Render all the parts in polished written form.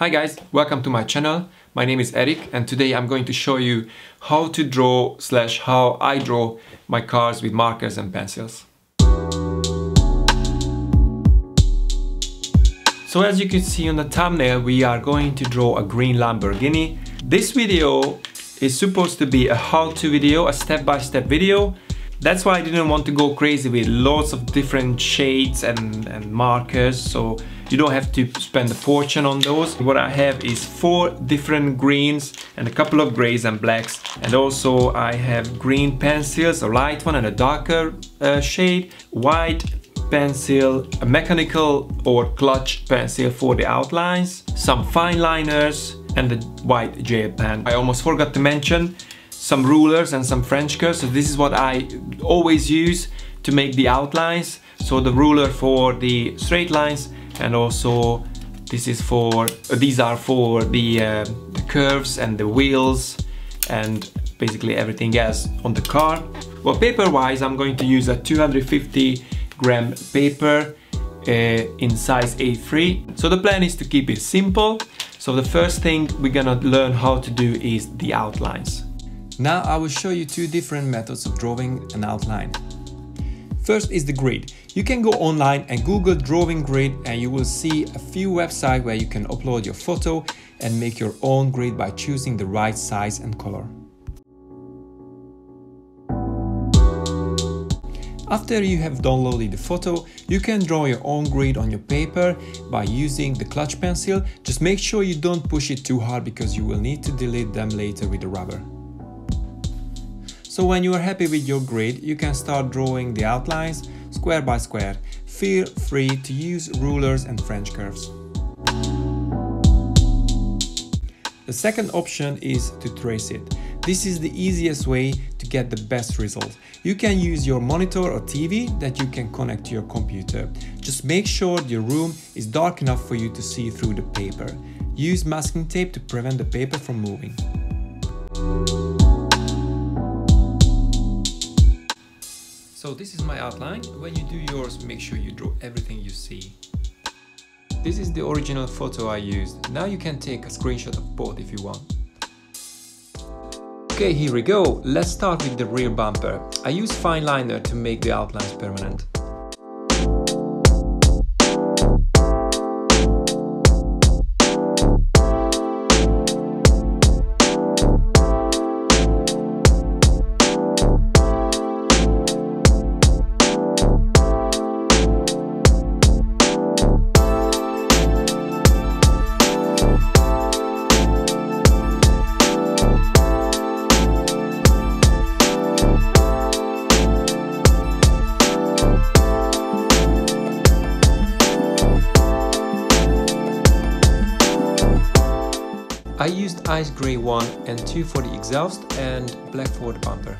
Hi guys, welcome to my channel. My name is Eric and today I'm going to show you how to draw / how I draw my cars with markers and pencils. So as you can see on the thumbnail, we are going to draw a green Lamborghini. This video is supposed to be a how-to video, a step-by-step video. That's why I didn't want to go crazy with lots of different shades and markers, so you don't have to spend a fortune on those. What I have is 4 different greens and a couple of grays and blacks, and also I have green pencils, a light one and a darker shade, white pencil, a mechanical or clutch pencil for the outlines, some fine liners and a white gel pen. I almost forgot to mention some rulers and some French cursors. This is what I always use to make the outlines, so the ruler for the straight lines, and also this is for, these are for the curves and the wheels and basically everything else on the car. Well, paper wise, I'm going to use a 250 gram paper in size A3. So the plan is to keep it simple. So the first thing we're gonna learn how to do is the outlines. Now I will show you 2 different methods of drawing an outline. First is the grid. You can go online and Google drawing grid and you will see a few websites where you can upload your photo and make your own grid by choosing the right size and color. After you have downloaded the photo, you can draw your own grid on your paper by using the clutch pencil. Just make sure you don't push it too hard because you will need to delete them later with the rubber. So when you are happy with your grid, you can start drawing the outlines square by square. Feel free to use rulers and French curves. The second option is to trace it. This is the easiest way to get the best result. You can use your monitor or TV that you can connect to your computer. Just make sure your room is dark enough for you to see through the paper. Use masking tape to prevent the paper from moving. So this is my outline. When you do yours, make sure you draw everything you see. This is the original photo I used. Now you can take a screenshot of both if you want. Okay, here we go. Let's start with the rear bumper. I use fine liner to make the outlines permanent. I used Ice Grey 1 and 2 for the exhaust and black for the bumper.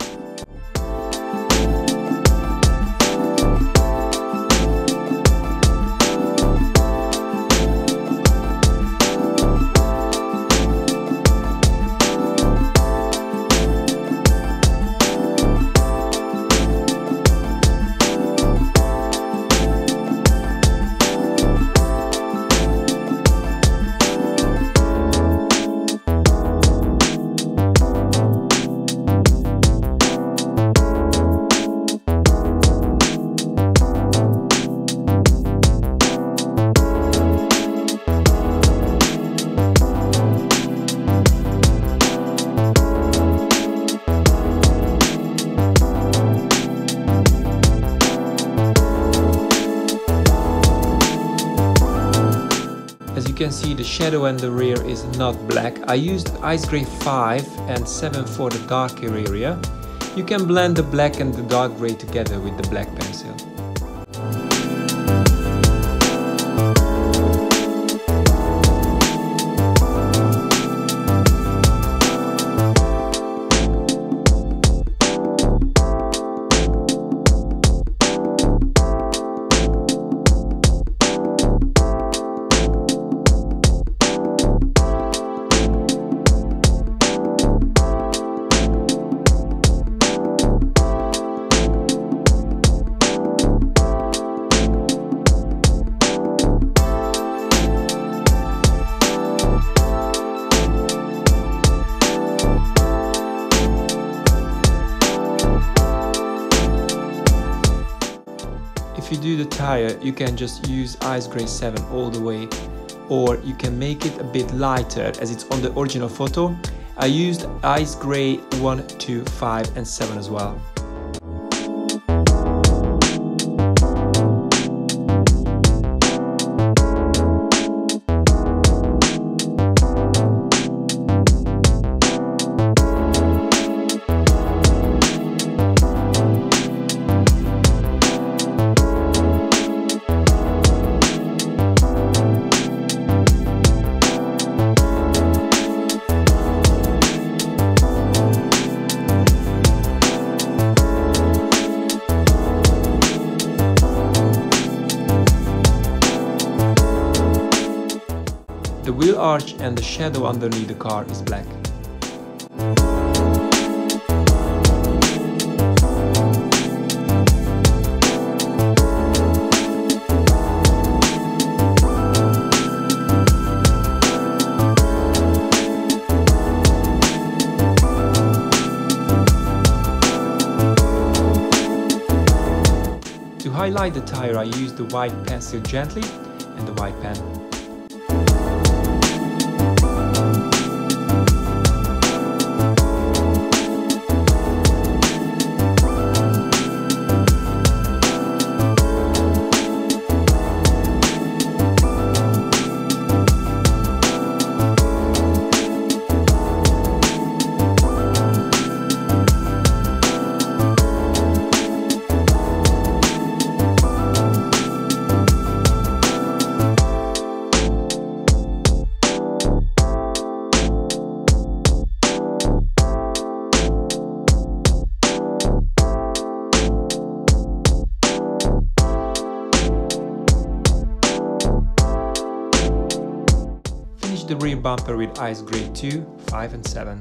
You can see the shadow and the rear is not black. I used Ice Grey 5 and 7 for the darker area. You can blend the black and the dark grey together with the black pencil. do the tire, you can just use Ice Grey 7 all the way, or you can make it a bit lighter as it's on the original photo. I used Ice Grey 1, 2, 5 and 7 as well. The wheel arch and the shadow underneath the car is black. To highlight the tire, I used the white pencil gently and the white pen. The rear bumper with Ice Grey 2, 5 and 7.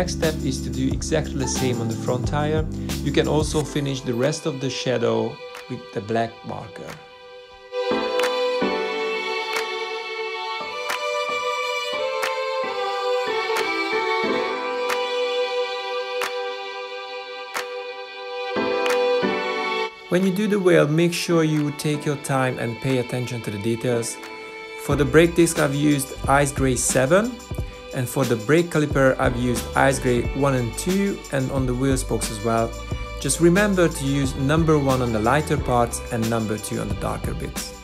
Next step is to do exactly the same on the front tire. You can also finish the rest of the shadow with the black marker. When you do the wheel, make sure you take your time and pay attention to the details. For the brake disc, I've used Ice Grey 7. And for the brake caliper, I've used Ice Grey 1 and 2, and on the wheel spokes as well. Just remember to use number 1 on the lighter parts and number 2 on the darker bits.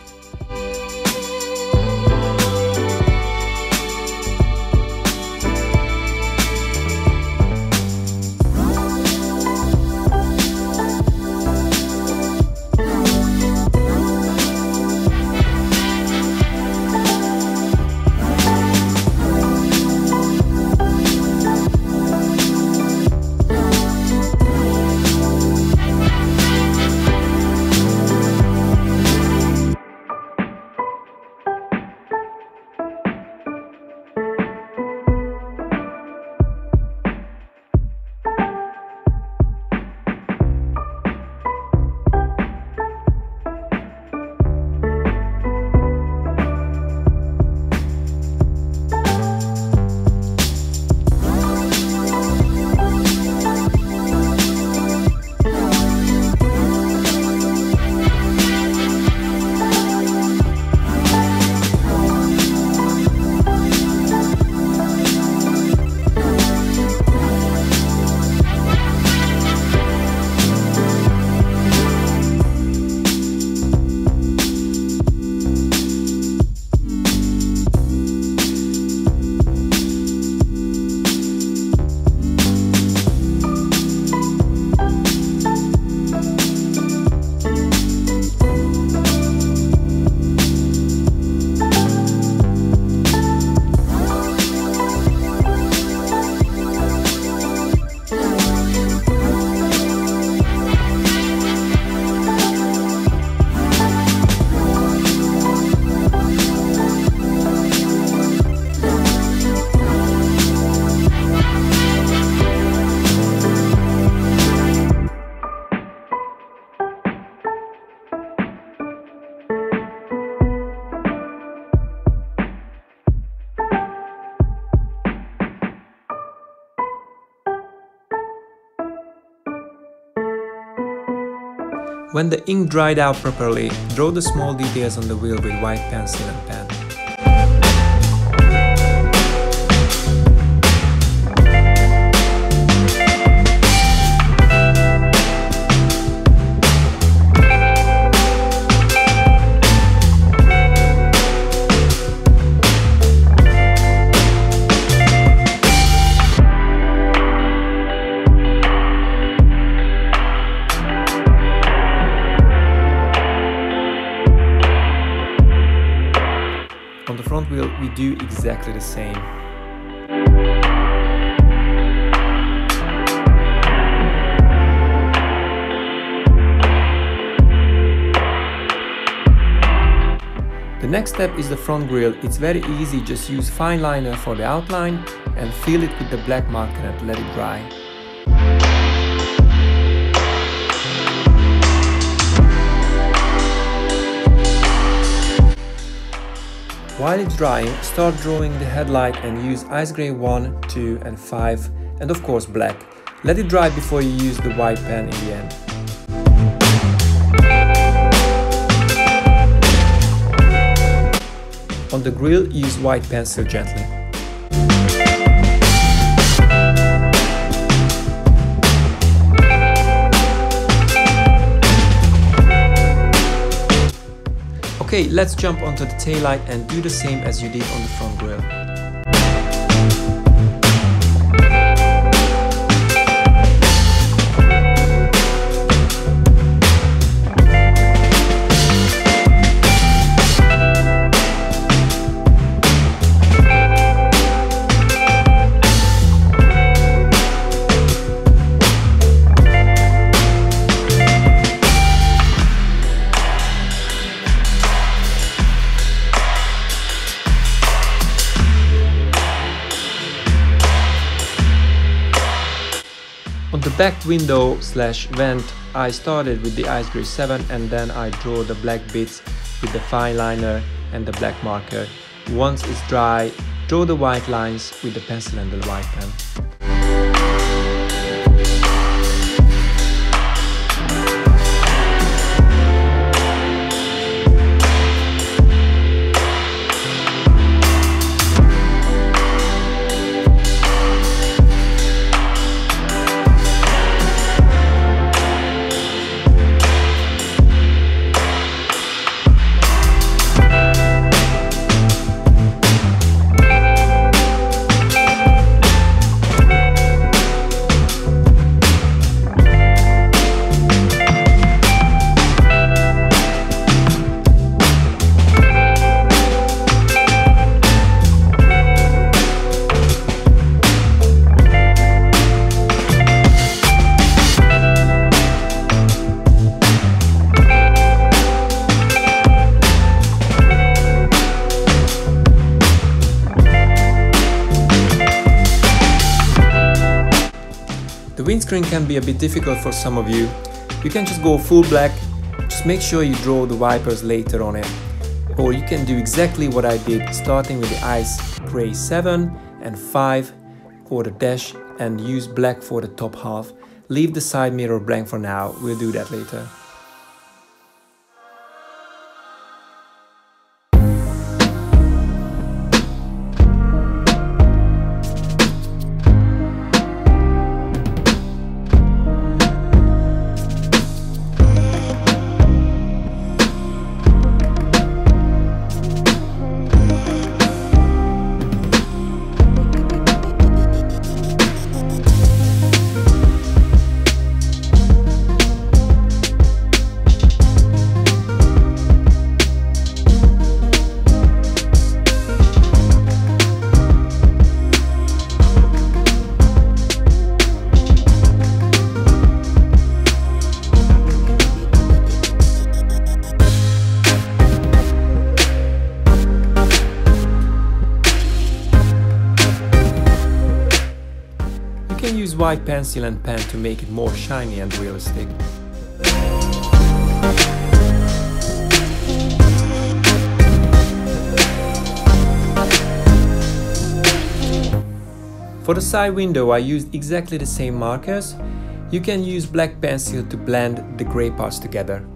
When the ink dried out properly, draw the small details on the wheel with white pencil and pen. On the front wheel, we do exactly the same. The next step is the front grille. It's very easy, just use fine liner for the outline and fill it with the black marker and let it dry. While it's drying, start drawing the headlight and use Ice Grey 1, 2 and 5 and of course black. Let it dry before you use the white pen in the end. On the grille, use white pencil gently. Okay, let's jump onto the taillight and do the same as you did on the front grille. On the back window / vent, I started with the Ice Grey 7 and then I draw the black bits with the fine liner and the black marker. Once it's dry, draw the white lines with the pencil and the white pen. Windscreen can be a bit difficult for some of you. You can just go full black, just make sure you draw the wipers later on it. Or you can do exactly what I did, starting with the Ice Grey 7 and 5 for the dash and use black for the top half. Leave the side mirror blank for now, we'll do that later. You can use white pencil and pen to make it more shiny and realistic. For the side window I used exactly the same markers. You can use black pencil to blend the grey parts together.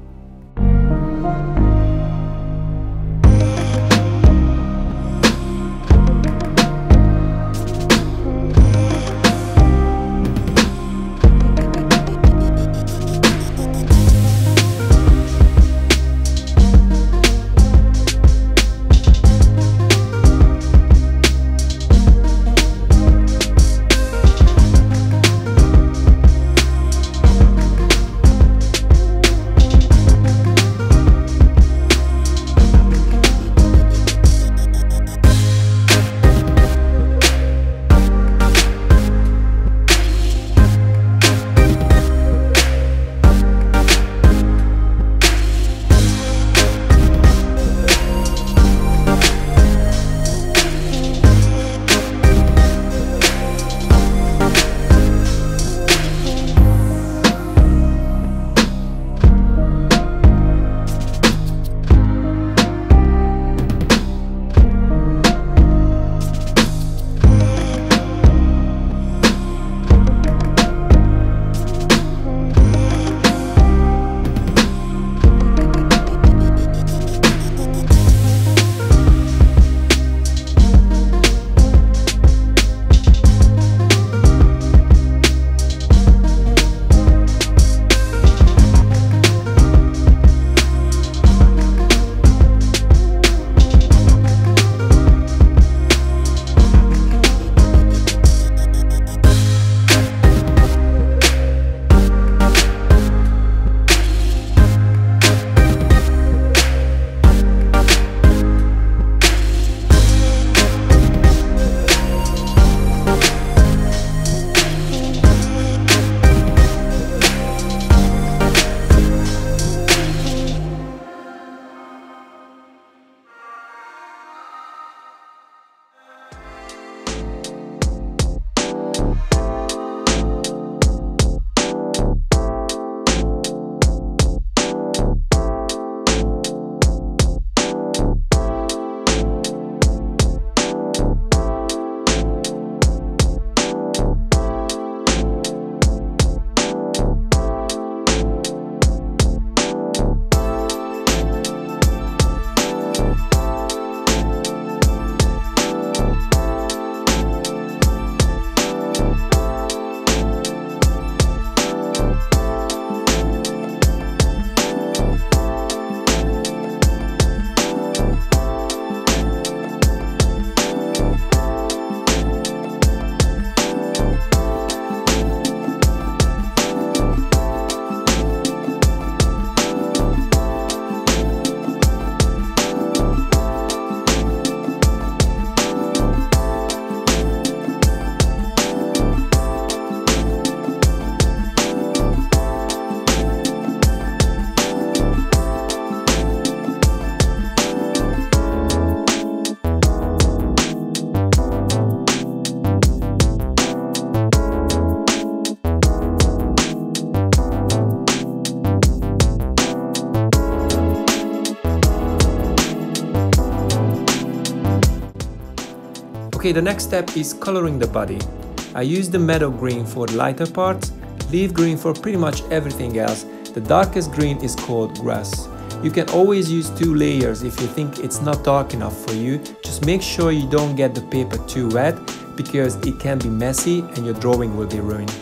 Okay, the next step is coloring the body. I use the Meadow Green for the lighter parts, Leaf Green for pretty much everything else. The darkest green is called Grass. You can always use two layers if you think it's not dark enough for you. Just make sure you don't get the paper too wet because it can be messy and your drawing will be ruined.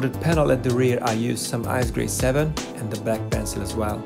For the panel at the rear I used some Ice Grey 7 and the black pencil as well.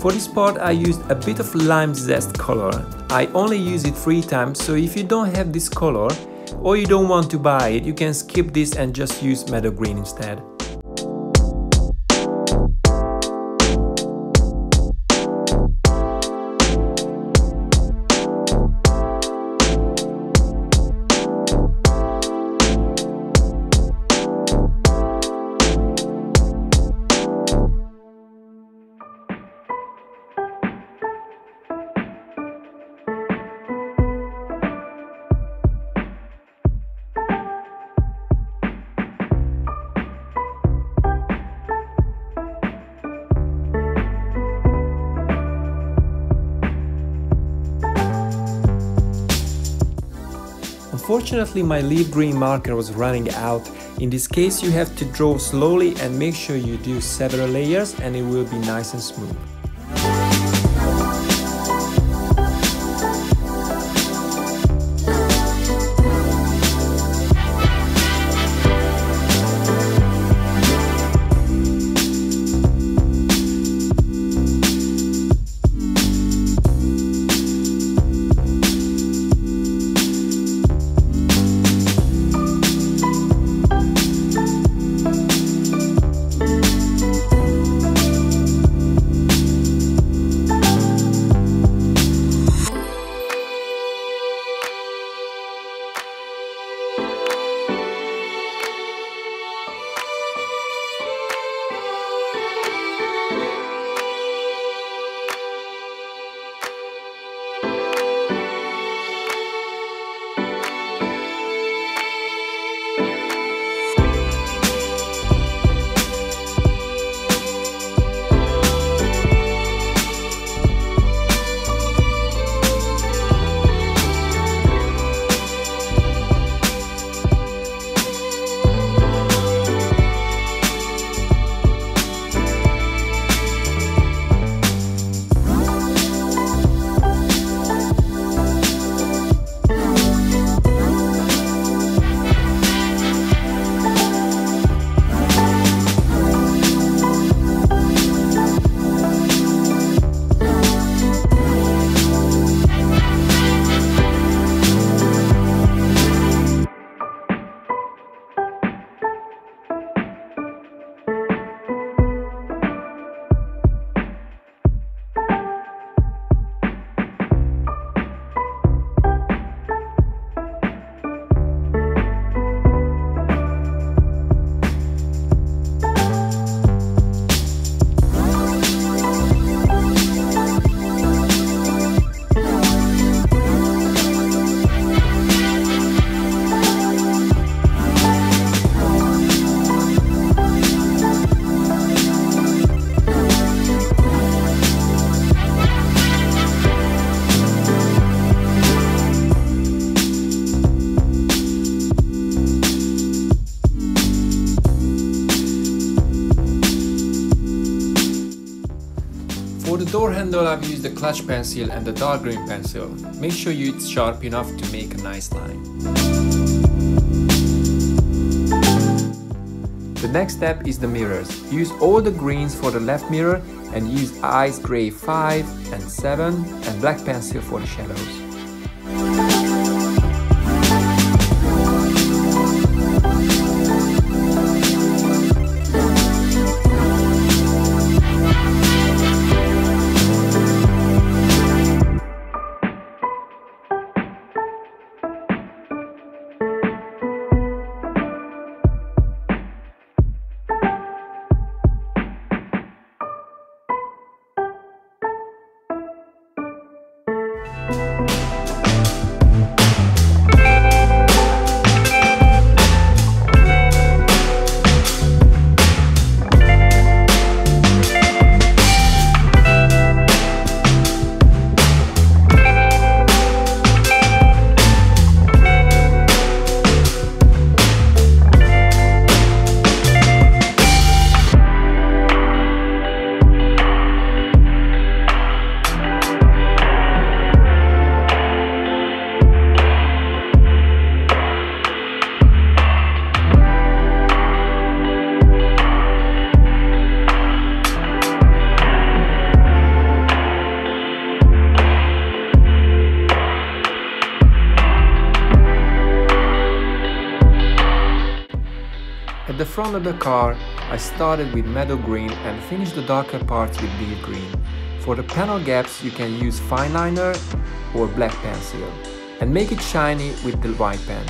For this part I used a bit of Lime Zest color. I only use it 3 times, so if you don't have this color or you don't want to buy it, you can skip this and just use Meadow Green instead. Unfortunately, my Leaf Green marker was running out. In this case, you have to draw slowly and make sure you do several layers and it will be nice and smooth. For the door handle I've used the clutch pencil and the dark green pencil. Make sure it's sharp enough to make a nice line. The next step is the mirrors. Use all the greens for the left mirror and use Ice Grey 5 and 7 and black pencil for the shadows. the front of the car, I started with Meadow Green and finished the darker parts with Deep Green. For the panel gaps, you can use fine liner or black pencil and make it shiny with the white pen.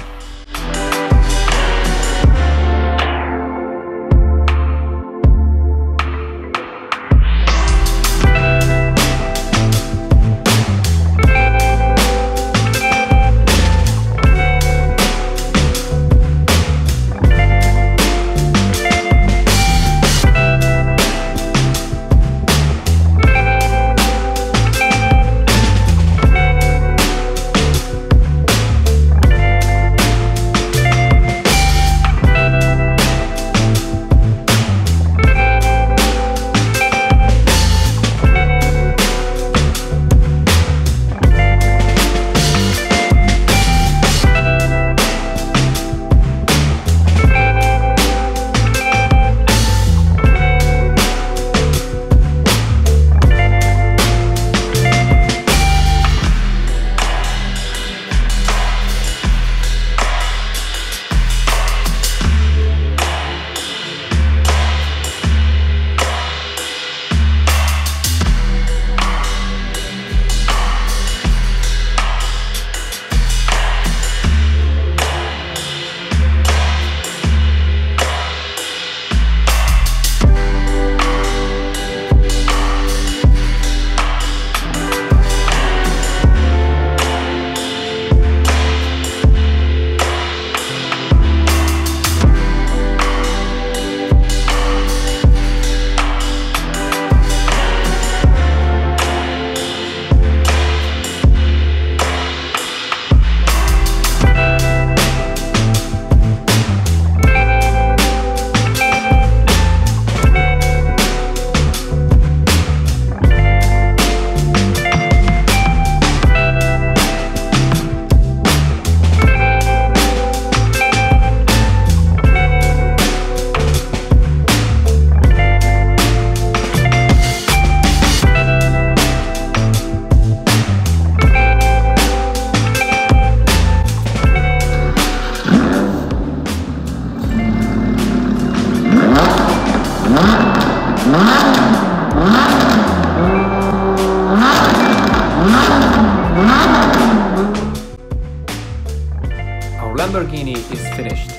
Our Lamborghini is finished.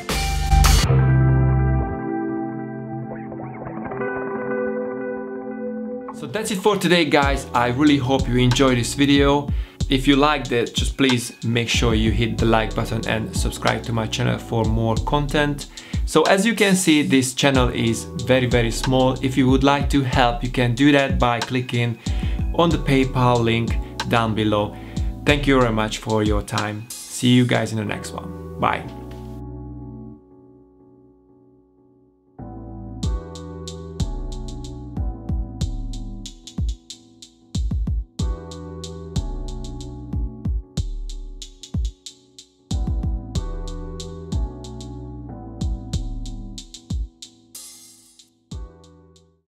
So that's it for today, guys. I really hope you enjoyed this video. If you liked it, just please make sure you hit the like button and subscribe to my channel for more content. So as you can see, this channel is very small. If you would like to help, you can do that by clicking on the PayPal link down below. Thank you very much for your time. See you guys in the next one. Bye.